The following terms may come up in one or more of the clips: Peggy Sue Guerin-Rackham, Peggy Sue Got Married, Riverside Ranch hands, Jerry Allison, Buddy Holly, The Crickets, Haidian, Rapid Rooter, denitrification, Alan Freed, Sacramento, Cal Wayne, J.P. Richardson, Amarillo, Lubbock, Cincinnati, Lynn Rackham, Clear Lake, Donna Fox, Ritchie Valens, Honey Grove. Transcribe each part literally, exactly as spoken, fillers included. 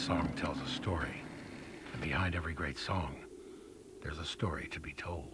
song tells a story, and behind every great song, there's a story to be told.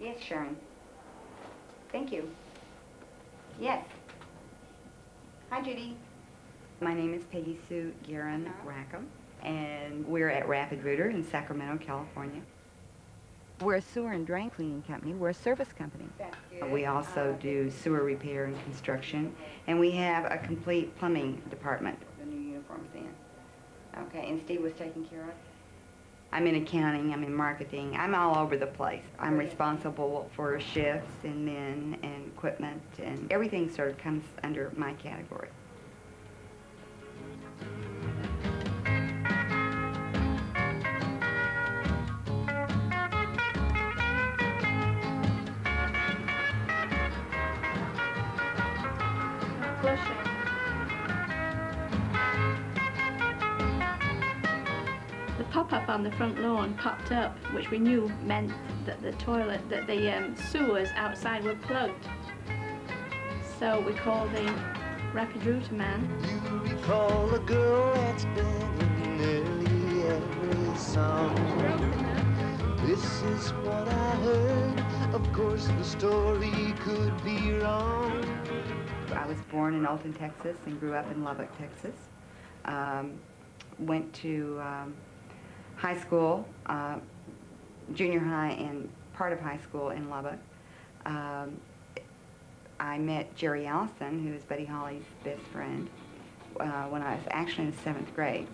Yes, Sharon. Thank you. Yes. Hi, Judy. My name is Peggy Sue Guerin-Rackham, and we're at Rapid Rooter in Sacramento, California. We're a sewer and drain cleaning company. We're a service company. We also do sewer repair and construction, and we have a complete plumbing department. The new uniform's in. Okay, and Steve was taken care of? I'm in accounting, I'm in marketing, I'm all over the place. I'm responsible for shifts and men and equipment, and everything sort of comes under my category. Pop-up on the front lawn popped up, which we knew meant that the toilet, that the um, sewers outside were plugged. So we called the Rapid Rooter man. You recall a girl that's been in nearly every song. This is what I heard. Of course, the story could be wrong. I was born in Alton, Texas, and grew up in Lubbock, Texas. Um, went to um, high school, uh, junior high, and part of high school in Lubbock. Um, I met Jerry Allison, who is Buddy Holly's best friend, uh, when I was actually in seventh grade.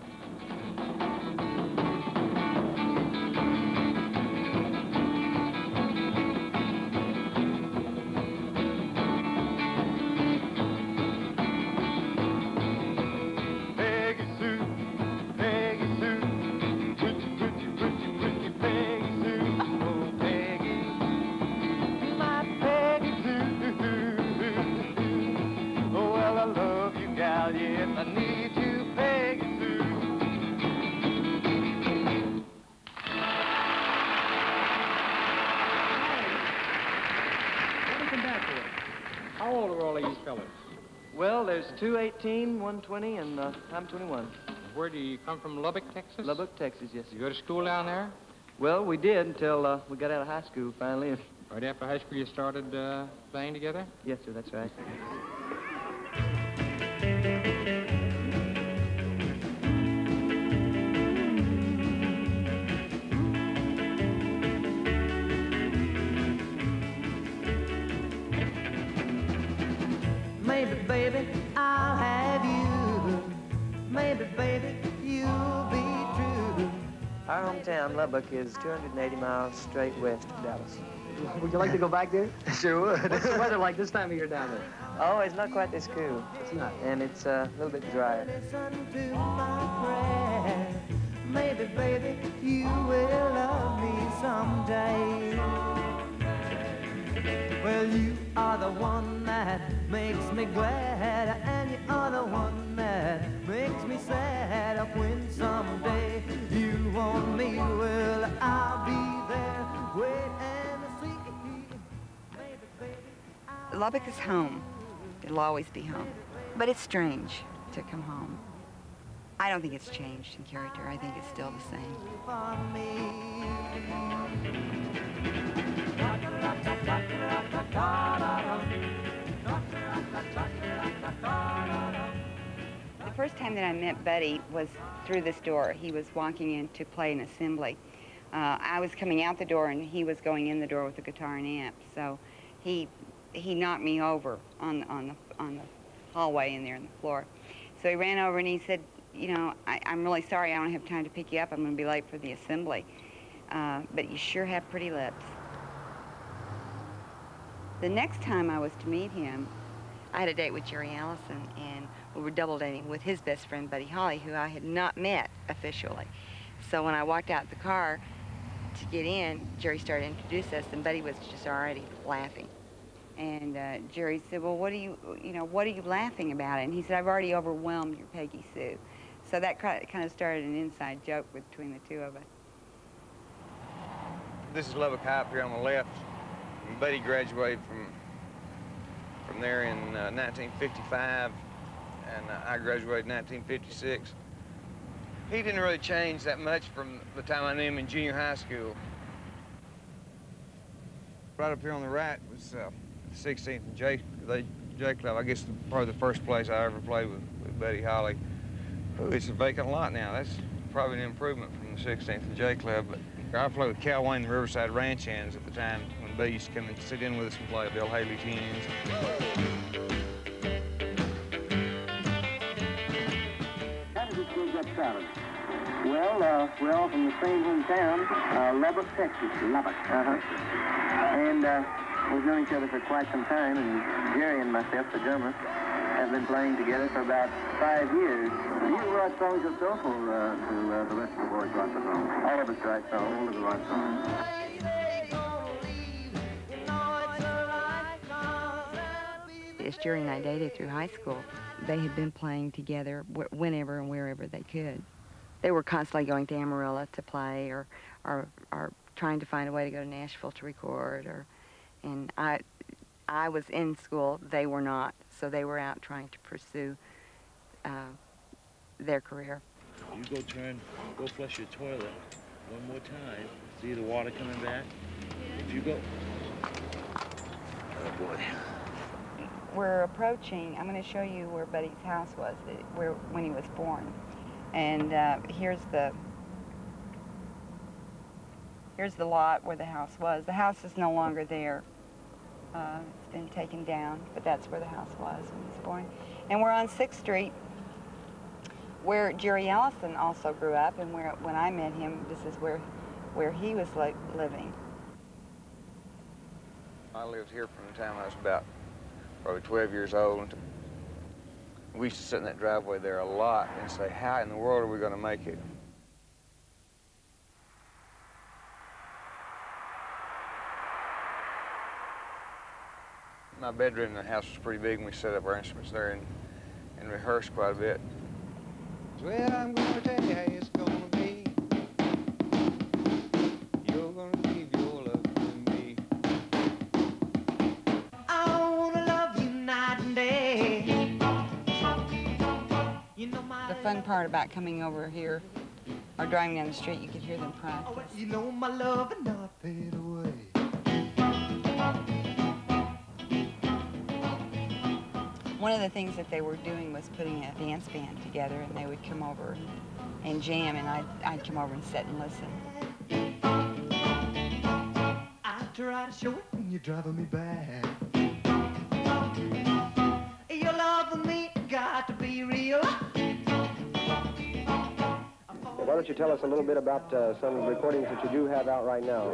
two eighteen, one twenty, and uh, I'm twenty-one. Where do you come from, Lubbock, Texas? Lubbock, Texas, yes. You go to school down there? Well, we did until uh, we got out of high school, finally. Right after high school, you started uh, playing together? Yes, sir, that's right. Maybe, baby, I'll have you. Maybe, baby, you'll be true. Our hometown, Lubbock, is two hundred eighty miles straight west of Dallas. Would you like to go back there? Sure would. What's the weather like this time of year down there? Oh, it's not quite this cool. It's not. And it's uh, a little bit drier. Listen to my prayer. Maybe, baby, you will love me someday. Well, you are the one that makes me glad, and you are the one that makes me sad. When someday you want me, well, I'll be there. Wait and see. Lubbock is home. It'll always be home. But it's strange to come home. I don't think it's changed in character. I think it's still the same. The first time that I met Buddy was through this door. He was walking in to play an assembly. Uh, I was coming out the door, and he was going in the door with a guitar and amp. So he he knocked me over on on the on the hallway in there on the floor. So he ran over and he said, you know, I, I'm really sorry I don't have time to pick you up. I'm going to be late for the assembly. Uh, but you sure have pretty lips. The next time I was to meet him, I had a date with Jerry Allison, and we were double dating with his best friend, Buddy Holly, who I had not met officially. So when I walked out the car to get in, Jerry started to introduce us, and Buddy was just already laughing. And uh, Jerry said, well, what are you, you know, what are you laughing about? And he said, I've already overwhelmed your Peggy Sue. So that kind of started an inside joke between the two of us. This is Lubbock High up here on the left. And Buddy graduated from from there in uh, nineteen fifty-five, and uh, I graduated in nineteen fifty-six. He didn't really change that much from the time I knew him in junior high school. Right up here on the right was uh, the sixteenth and J, the J Club. I guess the, probably the first place I ever played with, with Buddy Holly. It's a vacant lot now. That's probably an improvement from the sixteenth and J Club. But I played with Cal Wayne and the Riverside Ranch Hands at the time when Buddy used to come and sit in with us and play Bill Haley tunes. How did this gig get started? Well, uh, we're all from the same hometown, uh, Lubbock, Texas. Lubbock. Uh-huh. And uh, we've known each other for quite some time, and Jerry and myself, the drummer, have been playing together for about five years. You write songs yourself, or uh, do uh, the rest of the boys write the songs? All of us write songs. All of us write songs. As Jerry and I dated through high school, they had been playing together whenever and wherever they could. They were constantly going to Amarillo to play, or, or, or trying to find a way to go to Nashville to record, or, and I, I was in school, they were not. So they were out trying to pursue uh, their career. You go turn, go flush your toilet one more time. See the water coming back? If you go. Oh, boy. We're approaching, I'm going to show you where Buddy's house was, where when he was born. And uh, here's the, here's the lot where the house was. The house is no longer there. Uh, it's been taken down, but that's where the house was when he was born. And we're on sixth street, where Jerry Allison also grew up, and where when I met him, this is where, where he was like living. I lived here from the time I was about probably twelve years old. We used to sit in that driveway there a lot and say, how in the world are we going to make it? My bedroom in the house was pretty big, and we set up our instruments there and, and rehearsed quite a bit. Well, I'm going to tell you how it's going to be. You're going to give your love to me. I want to love you night and day. You know my the fun part about coming over here or driving down the street, you could hear them practice. Oh, you know my love and not fade away. One of the things that they were doing was putting a dance band together, and they would come over and jam, and I'd, I'd come over and sit and listen. I try to show it when you're driving me back. You're love me, got to be real. Well, why don't you tell us a little bit about uh, some recordings that you do have out right now?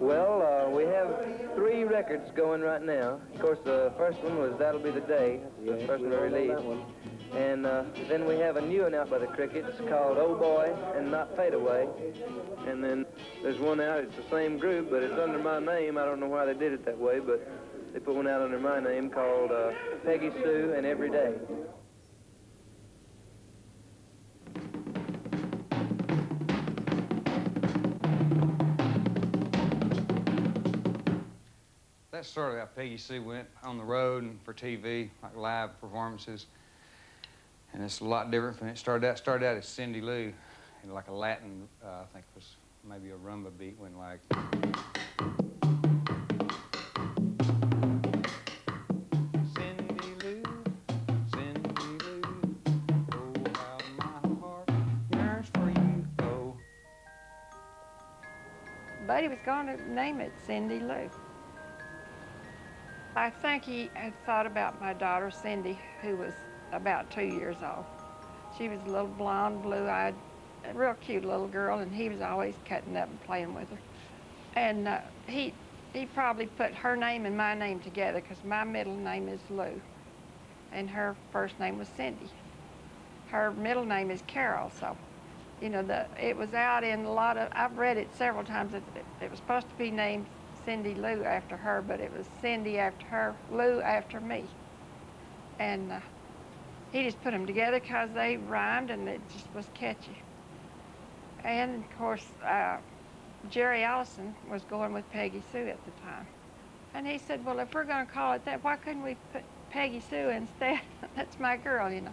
Well, uh, we have three records going right now. Of course, the first one was That'll Be the Day. That's the first one we released. And uh, then we have a new one out by the Crickets called Oh Boy and Not Fade Away. And then there's one out, it's the same group, but it's under my name. I don't know why they did it that way, but they put one out under my name called uh, Peggy Sue and Every Day. That's sort of how Peggy Sue went on the road and for T V, like live performances. And it's a lot different from it. Started out, started out as Cindy Lou, and like a Latin, uh, I think it was maybe a rumba beat, when like. Cindy Lou, Cindy Lou, oh, how my heart yearns for you, oh. Buddy was going to name it Cindy Lou. I think he had thought about my daughter, Cindy, who was about two years old. She was a little blonde, blue-eyed, a real cute little girl, and he was always cutting up and playing with her. And uh, he, he probably put her name and my name together, because my middle name is Lou, and her first name was Cindy. Her middle name is Carol, so, you know, the, it was out in a lot of, I've read it several times, it, it was supposed to be named Cindy Lou after her, but it was Cindy after her, Lou after me. And uh, he just put them together because they rhymed and it just was catchy. And of course, uh, Jerry Allison was going with Peggy Sue at the time. And he said, well, if we're gonna call it that, why couldn't we put Peggy Sue instead? That's my girl, you know.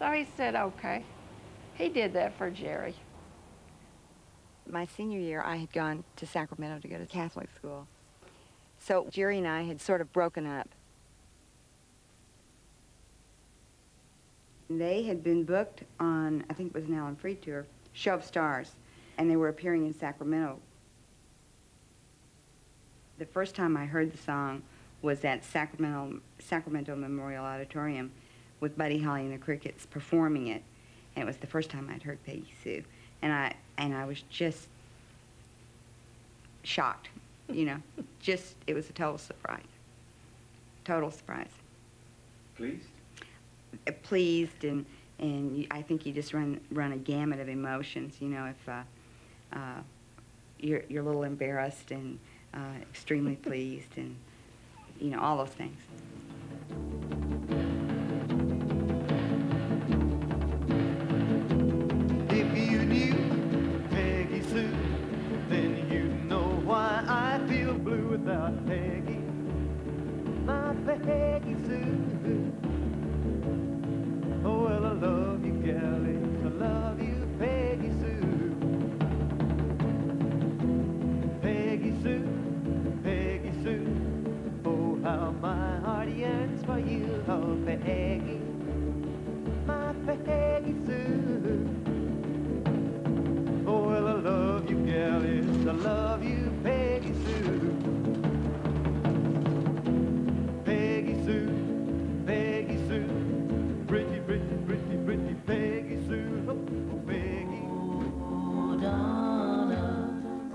So he said, okay. He did that for Jerry. My senior year, I had gone to Sacramento to go to Catholic school. So Jerry and I had sort of broken up. They had been booked on, I think it was an Alan Freed tour, Show of Stars, and they were appearing in Sacramento. The first time I heard the song was at Sacramento, Sacramento Memorial Auditorium with Buddy Holly and the Crickets performing it, and it was the first time I'd heard Peggy Sue, and I, and I was just shocked, you know, just, it was a total surprise, total surprise. Please? Pleased, and and you, I think you just run run a gamut of emotions. You know, if uh, uh, you're you're a little embarrassed and uh, extremely pleased, and you know all those things. If you knew Peggy Sue, then you'd know why I feel blue without Peggy, my Peggy Sue. Oh, well, I love you, Callie. I love you, Peggy Sue. Peggy Sue, Peggy Sue. Oh, how my heart yearns for you. Oh, Peggy, my Peggy Sue. Oh, well, I love you, Callie. I love you, Peggy Sue. Peggy Sue, Peggy Sue. Pretty, pretty, pretty, pretty Peggy Sue, oh, Peggy. Oh, Donna,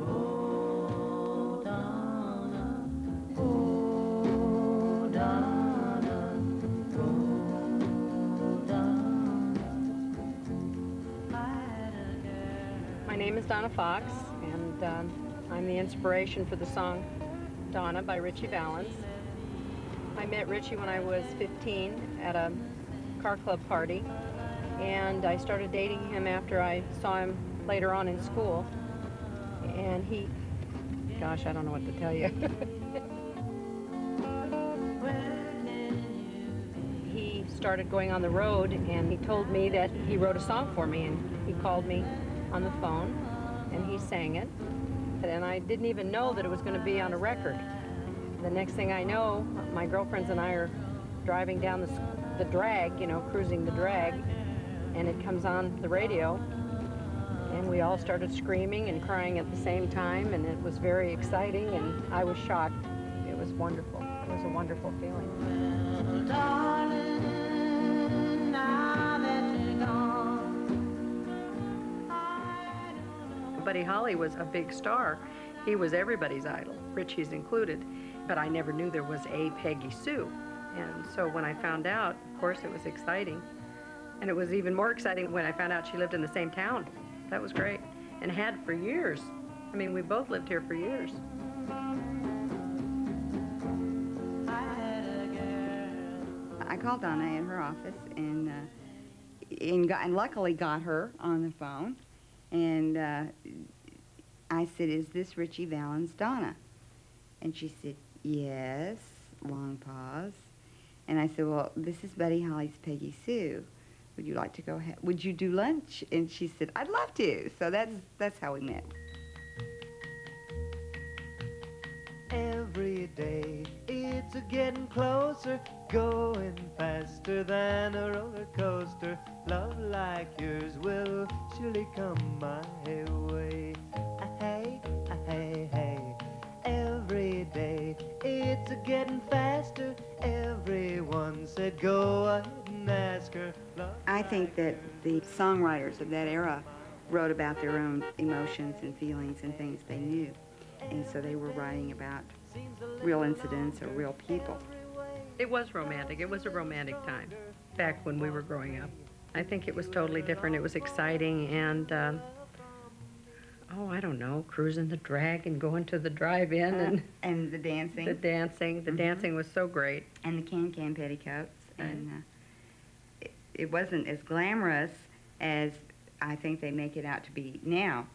oh, Donna, oh, Donna, oh, Donna. My name is Donna Fox, and um, I'm the inspiration for the song Donna by Ritchie Valens. I met Ritchie when I was fifteen at a car club party, and I started dating him after I saw him later on in school, and he, gosh, I don't know what to tell you. He started going on the road, and he told me that he wrote a song for me, and he called me on the phone, and he sang it, and I didn't even know that it was going to be on a record. The next thing I know, my girlfriends and I are driving down the school the drag, you know, cruising the drag, and it comes on the radio, and we all started screaming and crying at the same time, and it was very exciting, and I was shocked. It was wonderful. It was a wonderful feeling. Buddy Holly was a big star. He was everybody's idol, Ritchie's included. But I never knew there was a Peggy Sue. And so when I found out, of course, it was exciting. And it was even more exciting when I found out she lived in the same town. That was great. And had for years. I mean, we both lived here for years. I called Donna at her office and, uh, and, got, and luckily got her on the phone. And uh, I said, is this Ritchie Valens, Donna? And she said, yes, long pause. And I said, well, this is Buddy Holly's Peggy Sue. Would you like to go ahead? Would you do lunch? And she said, I'd love to. So that's, that's how we met. Every day it's a getting closer, going faster than a roller coaster. Love like yours will surely come my way. Hey, hey, hey. Every day it's a getting faster. Everyone said go ahead and ask her. Love I think that the songwriters of that era wrote about their own emotions and feelings and things they knew. And so they were writing about real incidents or real people. It was romantic. It was a romantic time back when we were growing up. I think it was totally different. It was exciting and, uh, oh, I don't know, cruising the drag and going to the drive-in. And uh, and the dancing. The dancing. The mm-hmm. dancing was so great. And the can-can petticoats. Right. And uh, it, it wasn't as glamorous as I think they make it out to be now.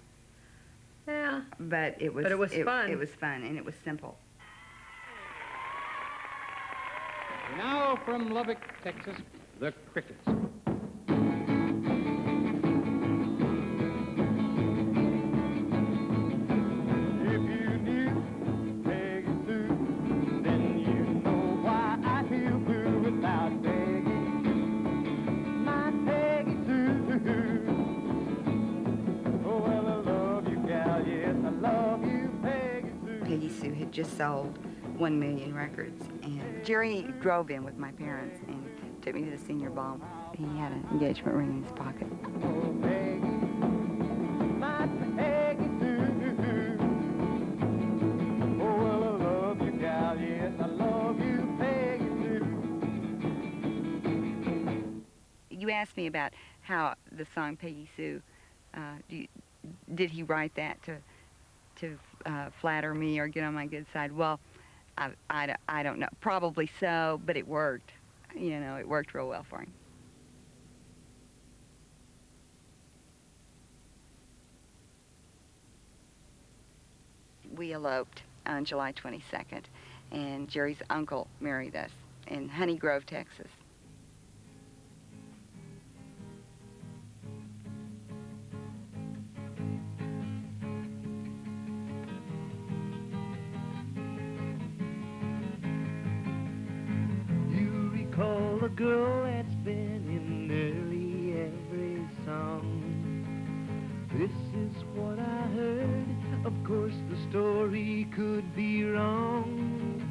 Yeah. But it was, but it was it, fun. It was fun, and it was simple. Now from Lubbock, Texas, the Crickets. If you knew Peggy Sue, then you know why I feel blue without Peggy. My Peggy Sue. Oh, well, I love you, gal. Yes, I love you, Peggy Sue. Peggy Sue had just sold one million records, and Jerry drove in with my parents and took me to the senior ball. He had an engagement ring in his pocket. You asked me about how the song Peggy Sue, uh, do you, did he write that to, to uh, flatter me or get on my good side? Well, I, I, I don't know. Probably so, but it worked. You know, it worked real well for him. We eloped on July twenty-second, and Jerry's uncle married us in Honey Grove, Texas. A girl that's been in nearly every song. This is what I heard. Of course the story could be wrong.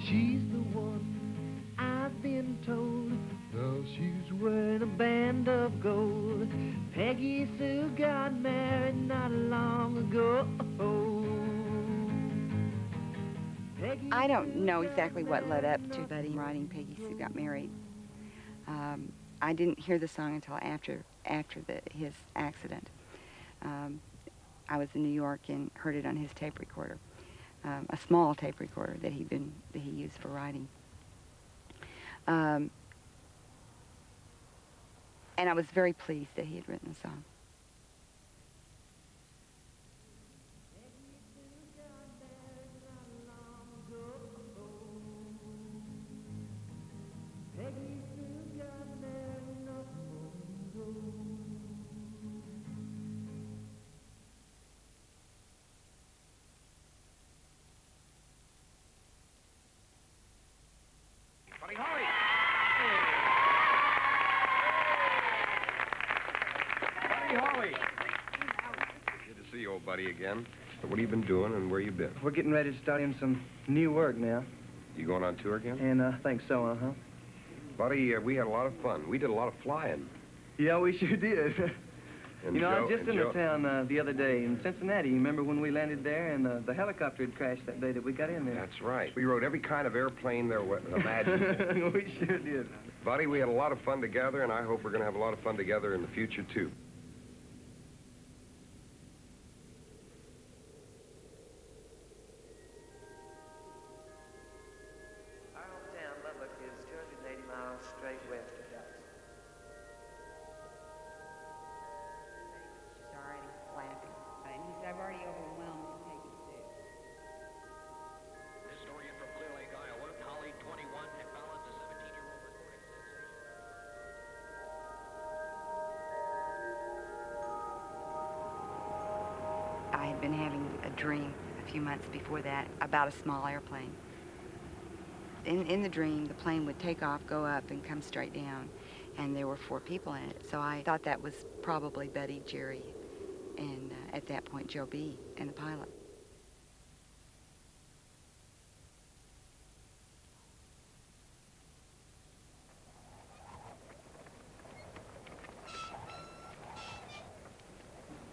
She's the one I've been told. Now she's wearing a band of gold. Peggy Sue got married not long ago. I don't know exactly what led up to Buddy writing Peggy Sue Got Married. Um, I didn't hear the song until after after the, his accident. Um, I was in New York and heard it on his tape recorder, um, a small tape recorder that he been that he used for writing. Um, and I was very pleased that he had written the song. Again. What have you been doing and where you been? We're getting ready to start in some new work now. You going on tour again? And I uh, think so, uh-huh. Buddy, uh, we had a lot of fun. We did a lot of flying. Yeah, we sure did. And you know, Joe, I was just in Joe. the town uh, the other day in Cincinnati. You remember when we landed there and uh, the helicopter had crashed that day that we got in there? That's right. We rode every kind of airplane there was imagined. We sure did. Buddy, we had a lot of fun together, and I hope we're going to have a lot of fun together in the future, too. I had been having a dream a few months before that about a small airplane. In, in the dream, the plane would take off, go up, and come straight down, and there were four people in it. So I thought that was probably Buddy, Jerry, and uh, at that point, Joe B. and the pilot.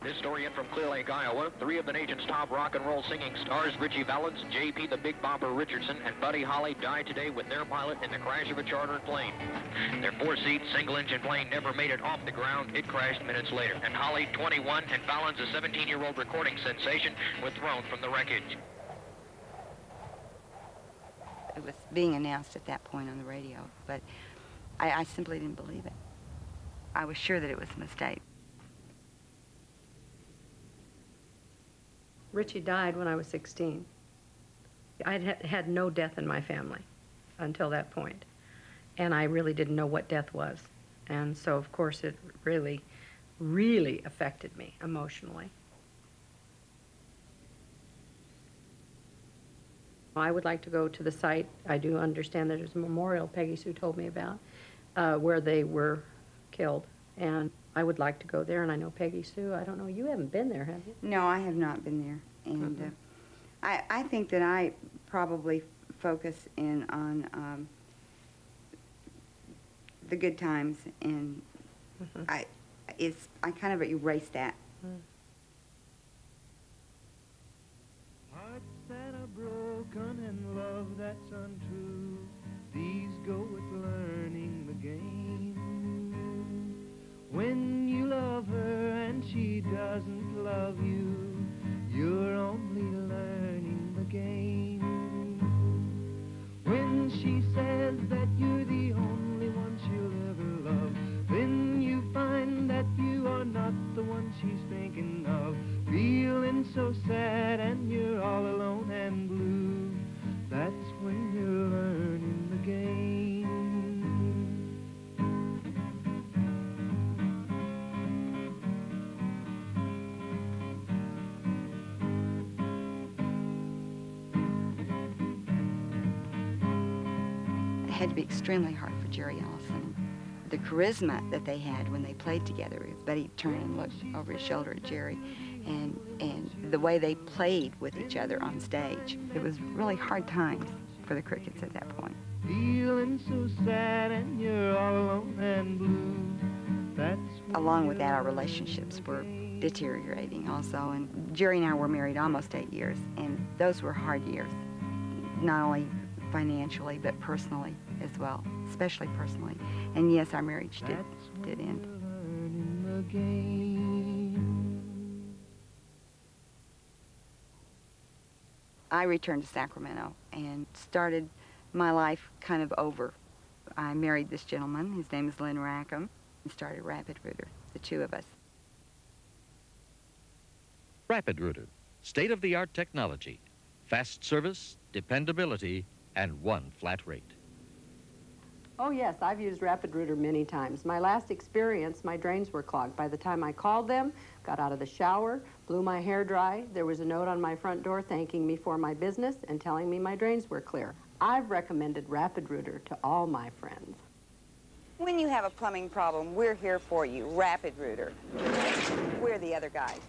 This story in from Clear Lake, Iowa. Three of the nation's top rock and roll singing stars, Ritchie Valens, J P the Big Bopper Richardson, and Buddy Holly, died today with their pilot in the crash of a chartered plane. Their four-seat, single-engine plane never made it off the ground. It crashed minutes later. And Holly, twenty-one, and Valens, a seventeen-year-old recording sensation, were thrown from the wreckage. It was being announced at that point on the radio, but I, I simply didn't believe it. I was sure that it was a mistake. Ritchie died when I was sixteen. I had had no death in my family until that point, and I really didn't know what death was. And so, of course, it really, really affected me emotionally. I would like to go to the site. I do understand that there's a memorial Peggy Sue told me about uh, where they were killed, and I would like to go there, and I know Peggy Sue. I don't know. You haven't been there, have you? No, I have not been there. And mm-hmm. uh, I, I think that I probably focus in on um, the good times, and mm-hmm. I, it's, I kind of erase that. Mm. Hearts that are broken and love that's untrue, these go with learning the game. When you love her and she doesn't love you, you're only learning the game. When she says that you're the only one she'll ever love, then you find that you are not the one she's thinking of. Feeling so sad and you're all alone and blue, that's when you're learning the game. It had to be extremely hard for Jerry Allison. The charisma that they had when they played together, Buddy turned and looked over his shoulder at Jerry, and, and the way they played with each other on stage, it was really hard times for the Crickets at that point. Feeling so sad and you're all alone and blue. That's along with that, our relationships were deteriorating also, and Jerry and I were married almost eight years, and those were hard years, not only financially, but personally as well, especially personally. And yes, our marriage did, did end. I returned to Sacramento and started my life kind of over. I married this gentleman, his name is Lynn Rackham, and started Rapid Rooter, the two of us. Rapid Rooter, state-of-the-art technology, fast service, dependability, and one flat rate. Oh yes, I've used Rapid Rooter many times. My last experience, my drains were clogged. By the time I called them, got out of the shower, blew my hair dry, there was a note on my front door thanking me for my business and telling me my drains were clear. I've recommended Rapid Rooter to all my friends. When you have a plumbing problem, we're here for you. Rapid Rooter. We're the other guys.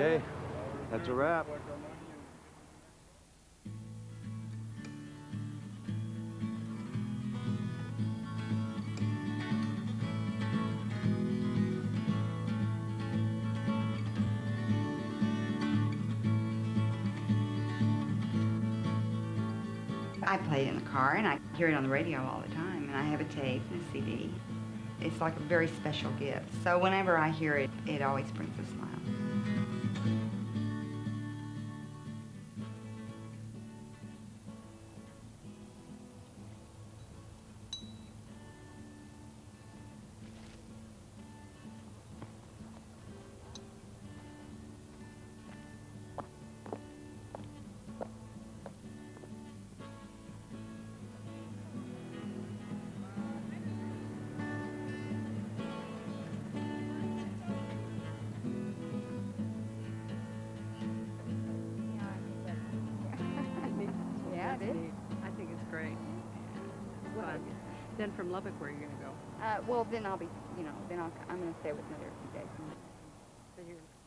Okay, that's a wrap. I play it in the car, and I hear it on the radio all the time, and I have a tape and a C D. It's like a very special gift. So whenever I hear it, it always brings a smile. Then from Lubbock, where are you going to go? Uh, well, then I'll be, you know, then I'll, I'm going to stay with Mother a few days. So you're